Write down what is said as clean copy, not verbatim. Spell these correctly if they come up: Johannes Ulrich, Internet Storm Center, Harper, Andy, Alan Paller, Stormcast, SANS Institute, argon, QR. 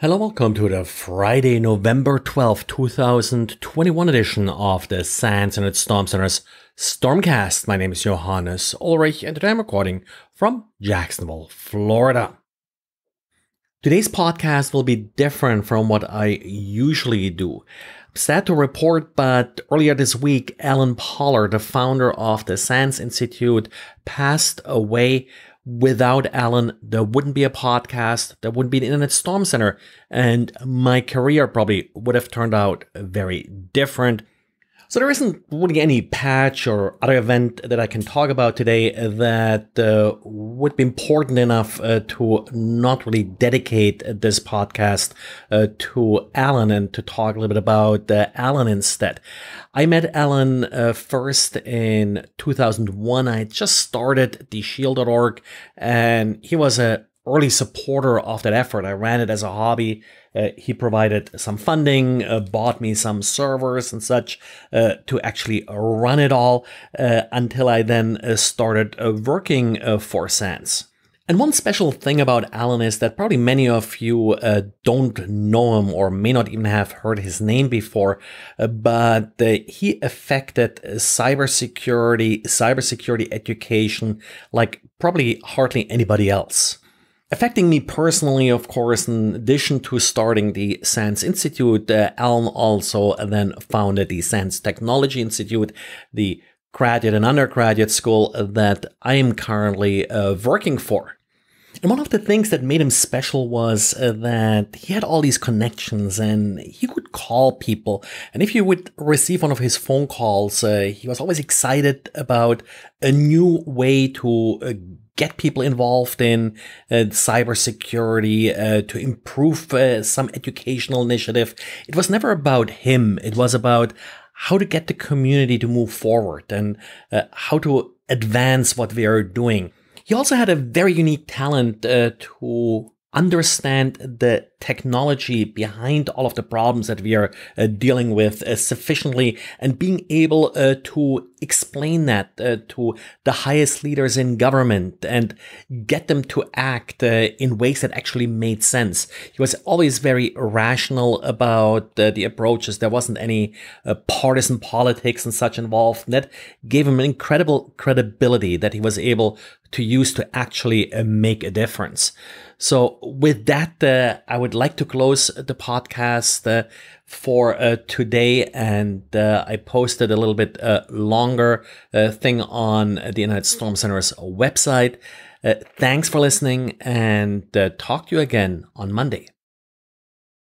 Hello, welcome to the Friday, November 12, 2021 edition of the SANS and Storm Center's Stormcast. My name is Johannes Ulrich and today I'm recording from Jacksonville, Florida. Today's podcast will be different from what I usually do. I'm sad to report, but earlier this week, Alan Paller, the founder of the SANS Institute, passed away. Without Alan, there wouldn't be a podcast, there wouldn't be an Internet Storm Center, and my career probably would have turned out very different. So there isn't really any patch or other event that I can talk about today that would be important enough to not really dedicate this podcast to Alan and to talk a little bit about Alan instead. I met Alan first in 2001. I had just started theshield.org and he was an early supporter of that effort. I ran it as a hobby. He provided some funding, bought me some servers and such to actually run it all until I then started working for SANS. And one special thing about Alan is that probably many of you don't know him or may not even have heard his name before, but he affected cybersecurity education like probably hardly anybody else. Affecting me personally, of course, in addition to starting the SANS Institute, Alan also then founded the SANS Technology Institute, the graduate and undergraduate school that I am currently working for. And one of the things that made him special was that he had all these connections and he could call people. And if you would receive one of his phone calls, he was always excited about a new way to get people involved in cybersecurity, to improve some educational initiative. It was never about him. It was about how to get the community to move forward and how to advance what we are doing. He also had a very unique talent to understand the technology behind all of the problems that we are dealing with sufficiently and being able to explain that to the highest leaders in government and get them to act in ways that actually made sense. He was always very rational about the approaches. There wasn't any partisan politics and such involved. And that gave him an incredible credibility that he was able to use to actually make a difference. So with that, I would like to close the podcast for today. And I posted a little bit longer thing on the Internet Storm Center's website. Thanks for listening and talk to you again on Monday.